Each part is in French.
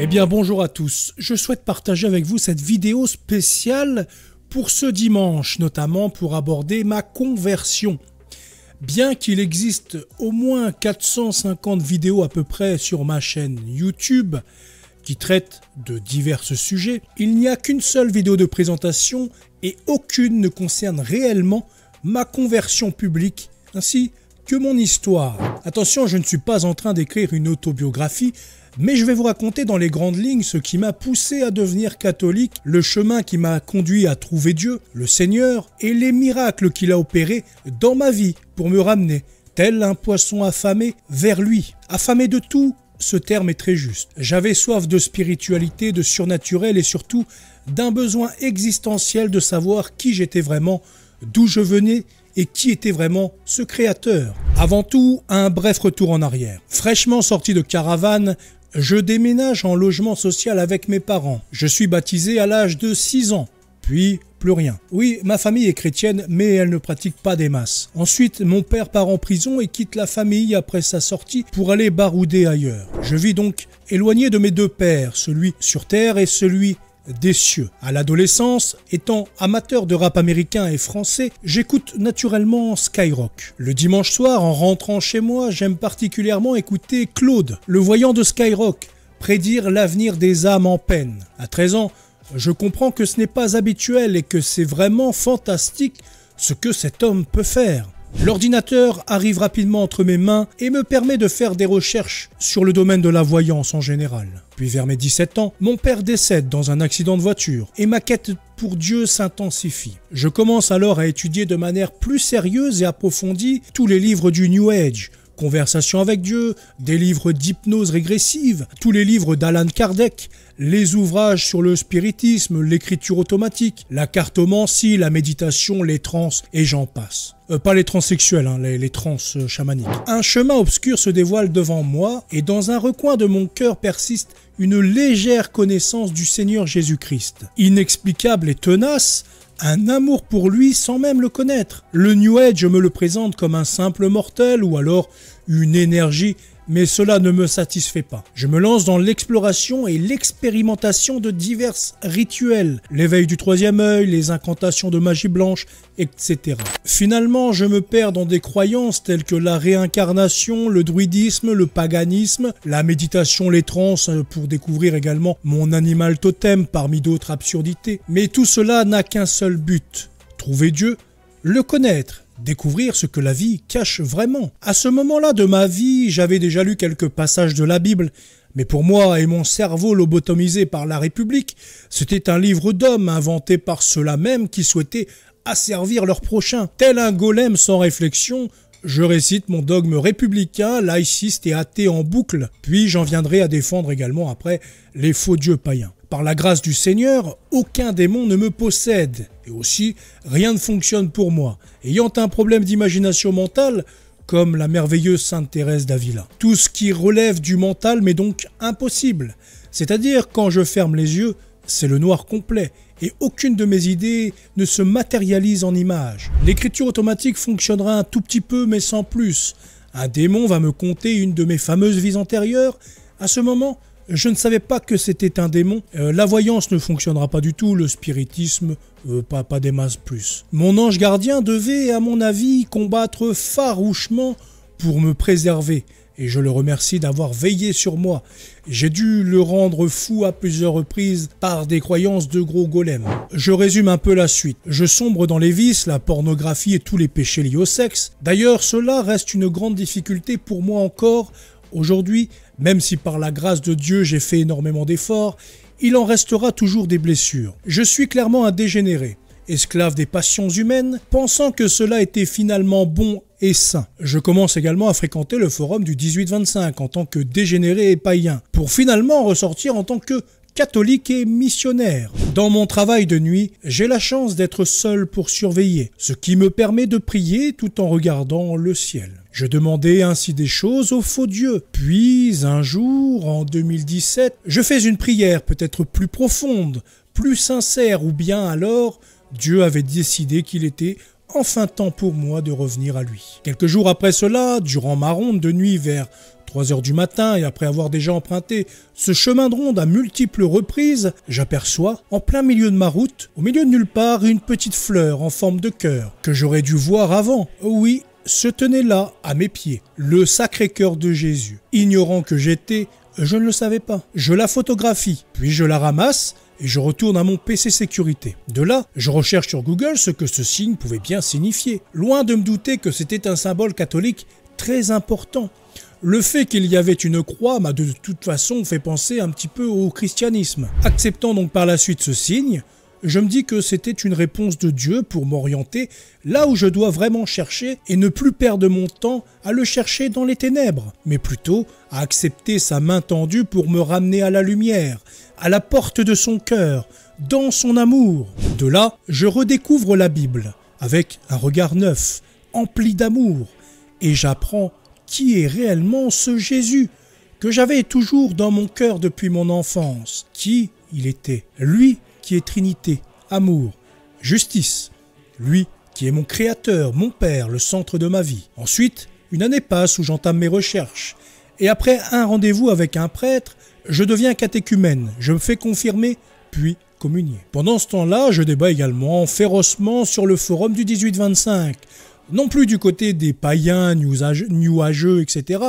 Eh bien bonjour à tous, je souhaite partager avec vous cette vidéo spéciale pour ce dimanche, notamment pour aborder ma conversion. Bien qu'il existe au moins 450 vidéos à peu près sur ma chaîne YouTube qui traitent de divers sujets, il n'y a qu'une seule vidéo de présentation et aucune ne concerne réellement ma conversion publique ainsi que mon histoire. Attention, je ne suis pas en train d'écrire une autobiographie, mais je vais vous raconter dans les grandes lignes ce qui m'a poussé à devenir catholique, le chemin qui m'a conduit à trouver Dieu, le Seigneur, et les miracles qu'il a opérés dans ma vie pour me ramener, tel un poisson affamé, vers lui. Affamé de tout, ce terme est très juste. J'avais soif de spiritualité, de surnaturel et surtout d'un besoin existentiel de savoir qui j'étais vraiment, d'où je venais et qui était vraiment ce créateur. Avant tout, un bref retour en arrière. Fraîchement sorti de caravane, je déménage en logement social avec mes parents. Je suis baptisé à l'âge de 6 ans, puis plus rien. Oui, ma famille est chrétienne, mais elle ne pratique pas des masses. Ensuite, mon père part en prison et quitte la famille après sa sortie pour aller barouder ailleurs. Je vis donc éloigné de mes deux pères, celui sur terre et celui des cieux. À l'adolescence, étant amateur de rap américain et français, j'écoute naturellement Skyrock. Le dimanche soir, en rentrant chez moi, j'aime particulièrement écouter Claude, le voyant de Skyrock, prédire l'avenir des âmes en peine. À 13 ans, je comprends que ce n'est pas habituel et que c'est vraiment fantastique ce que cet homme peut faire. L'ordinateur arrive rapidement entre mes mains et me permet de faire des recherches sur le domaine de la voyance en général. Puis vers mes 17 ans, mon père décède dans un accident de voiture et ma quête pour Dieu s'intensifie. Je commence alors à étudier de manière plus sérieuse et approfondie tous les livres du New Age, Conversation avec Dieu, des livres d'hypnose régressive, tous les livres d'Alan Kardec, les ouvrages sur le spiritisme, l'écriture automatique, la cartomancie, la méditation, les trans et j'en passe. Pas les transsexuels, hein, les trans chamaniques. Un chemin obscur se dévoile devant moi et dans un recoin de mon cœur persiste une légère connaissance du Seigneur Jésus-Christ. Inexplicable et tenace, un amour pour lui sans même le connaître. Le New Age me le présente comme un simple mortel ou alors une énergie, mais cela ne me satisfait pas. Je me lance dans l'exploration et l'expérimentation de divers rituels, l'éveil du troisième œil, les incantations de magie blanche, etc. Finalement, je me perds dans des croyances telles que la réincarnation, le druidisme, le paganisme, la méditation, les trans, pour découvrir également mon animal totem parmi d'autres absurdités. Mais tout cela n'a qu'un seul but, trouver Dieu, le connaître. Découvrir ce que la vie cache vraiment. À ce moment-là de ma vie, j'avais déjà lu quelques passages de la Bible, mais pour moi et mon cerveau lobotomisé par la République, c'était un livre d'hommes inventé par ceux-là même qui souhaitaient asservir leur prochain. Tel un golem sans réflexion, je récite mon dogme républicain, laïciste et athée en boucle, puis j'en viendrai à défendre également après les faux dieux païens. Par la grâce du Seigneur, aucun démon ne me possède. Et aussi, rien ne fonctionne pour moi, ayant un problème d'imagination mentale, comme la merveilleuse Sainte Thérèse d'Avila. Tout ce qui relève du mental m'est donc impossible. C'est-à-dire, quand je ferme les yeux, c'est le noir complet, et aucune de mes idées ne se matérialise en images. L'écriture automatique fonctionnera un tout petit peu, mais sans plus. Un démon va me conter une de mes fameuses vies antérieures. À ce moment, je ne savais pas que c'était un démon. La voyance ne fonctionnera pas du tout, le spiritisme, pas des masses plus. Mon ange gardien devait, à mon avis, combattre farouchement pour me préserver. Et je le remercie d'avoir veillé sur moi. J'ai dû le rendre fou à plusieurs reprises par des croyances de gros golems. Je résume un peu la suite. Je sombre dans les vices, la pornographie et tous les péchés liés au sexe. D'ailleurs, cela reste une grande difficulté pour moi encore aujourd'hui, même si par la grâce de Dieu j'ai fait énormément d'efforts, il en restera toujours des blessures. Je suis clairement un dégénéré, esclave des passions humaines, pensant que cela était finalement bon et sain. Je commence également à fréquenter le forum du 18-25 en tant que dégénéré et païen, pour finalement ressortir en tant que catholique et missionnaire. Dans mon travail de nuit, j'ai la chance d'être seul pour surveiller, ce qui me permet de prier tout en regardant le ciel. Je demandais ainsi des choses au faux Dieu. Puis, un jour, en 2017, je fais une prière peut-être plus profonde, plus sincère, ou bien alors, Dieu avait décidé qu'il était enfin temps pour moi de revenir à lui. Quelques jours après cela, durant ma ronde de nuit vers 3 h du matin et après avoir déjà emprunté ce chemin de ronde à multiples reprises, j'aperçois, en plein milieu de ma route, au milieu de nulle part, une petite fleur en forme de cœur, que j'aurais dû voir avant. Oui, se tenait là, à mes pieds, le Sacré-Cœur de Jésus. Ignorant que j'étais, je ne le savais pas. Je la photographie, puis je la ramasse et je retourne à mon PC sécurité. De là, je recherche sur Google ce que ce signe pouvait bien signifier. Loin de me douter que c'était un symbole catholique très important. Le fait qu'il y avait une croix m'a de toute façon fait penser un petit peu au christianisme. Acceptant donc par la suite ce signe, je me dis que c'était une réponse de Dieu pour m'orienter là où je dois vraiment chercher et ne plus perdre mon temps à le chercher dans les ténèbres, mais plutôt à accepter sa main tendue pour me ramener à la lumière, à la porte de son cœur, dans son amour. De là, je redécouvre la Bible avec un regard neuf, empli d'amour, et j'apprends qui est réellement ce Jésus que j'avais toujours dans mon cœur depuis mon enfance, qui il était, lui qui est Trinité, amour, justice, lui qui est mon créateur, mon père, le centre de ma vie. Ensuite, une année passe où j'entame mes recherches et après un rendez-vous avec un prêtre, je deviens catéchumène, je me fais confirmer, puis communier. Pendant ce temps-là, je débat également férocement sur le forum du 18-25, non plus du côté des païens, new-ageux, etc.,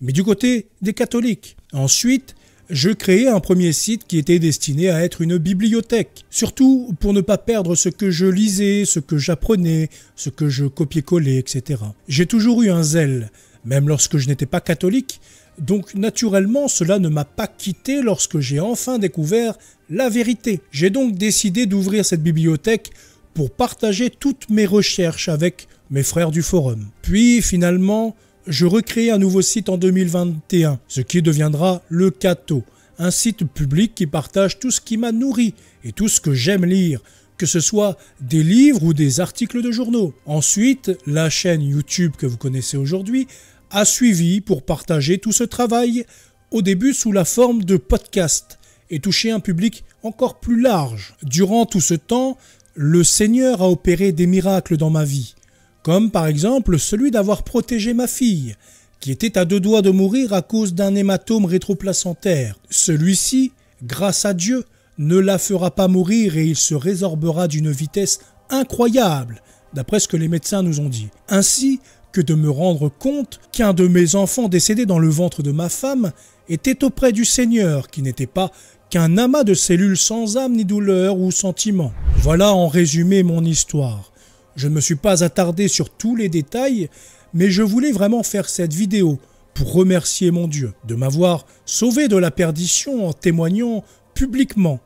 mais du côté des catholiques. Ensuite, je créai un premier site qui était destiné à être une bibliothèque, surtout pour ne pas perdre ce que je lisais, ce que j'apprenais, ce que je copiais-collais, etc. J'ai toujours eu un zèle, même lorsque je n'étais pas catholique, donc naturellement cela ne m'a pas quitté lorsque j'ai enfin découvert la vérité. J'ai donc décidé d'ouvrir cette bibliothèque pour partager toutes mes recherches avec mes frères du forum. Puis finalement, je recréai un nouveau site en 2021, ce qui deviendra le Catho, un site public qui partage tout ce qui m'a nourri et tout ce que j'aime lire, que ce soit des livres ou des articles de journaux. Ensuite, la chaîne YouTube que vous connaissez aujourd'hui a suivi pour partager tout ce travail, au début sous la forme de podcast, et toucher un public encore plus large. Durant tout ce temps, le Seigneur a opéré des miracles dans ma vie, comme par exemple celui d'avoir protégé ma fille, qui était à 2 doigts de mourir à cause d'un hématome rétroplacentaire. Celui-ci, grâce à Dieu, ne la fera pas mourir et il se résorbera d'une vitesse incroyable, d'après ce que les médecins nous ont dit. Ainsi que de me rendre compte qu'un de mes enfants décédés dans le ventre de ma femme était auprès du Seigneur, qui n'était pas qu'un amas de cellules sans âme ni douleur ou sentiment. Voilà en résumé mon histoire. Je ne me suis pas attardé sur tous les détails, mais je voulais vraiment faire cette vidéo pour remercier mon Dieu de m'avoir sauvé de la perdition en témoignant publiquement.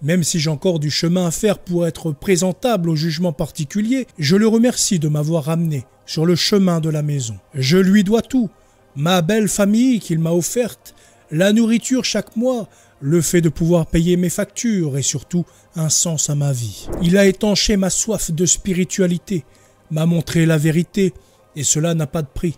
Même si j'ai encore du chemin à faire pour être présentable au jugement particulier, je le remercie de m'avoir ramené sur le chemin de la maison. Je lui dois tout, ma belle famille qu'il m'a offerte, la nourriture chaque mois, le fait de pouvoir payer mes factures et surtout un sens à ma vie. Il a étanché ma soif de spiritualité, m'a montré la vérité et cela n'a pas de prix.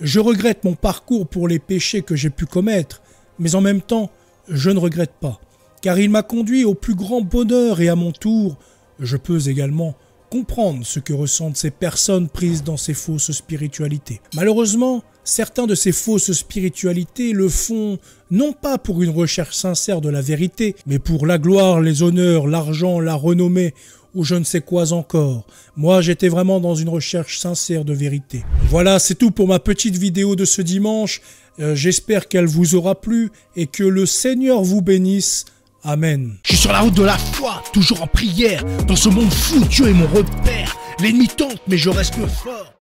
Je regrette mon parcours pour les péchés que j'ai pu commettre, mais en même temps, je ne regrette pas, car il m'a conduit au plus grand bonheur et à mon tour, je peux également comprendre ce que ressentent ces personnes prises dans ces fausses spiritualités. Malheureusement, certains de ces fausses spiritualités le font non pas pour une recherche sincère de la vérité, mais pour la gloire, les honneurs, l'argent, la renommée ou je ne sais quoi encore. Moi, j'étais vraiment dans une recherche sincère de vérité. Voilà, c'est tout pour ma petite vidéo de ce dimanche. J'espère qu'elle vous aura plu et que le Seigneur vous bénisse. Amen. Je suis sur la route de la foi, toujours en prière. Dans ce monde fou, Dieu est mon repère. L'ennemi tente, mais je reste fort.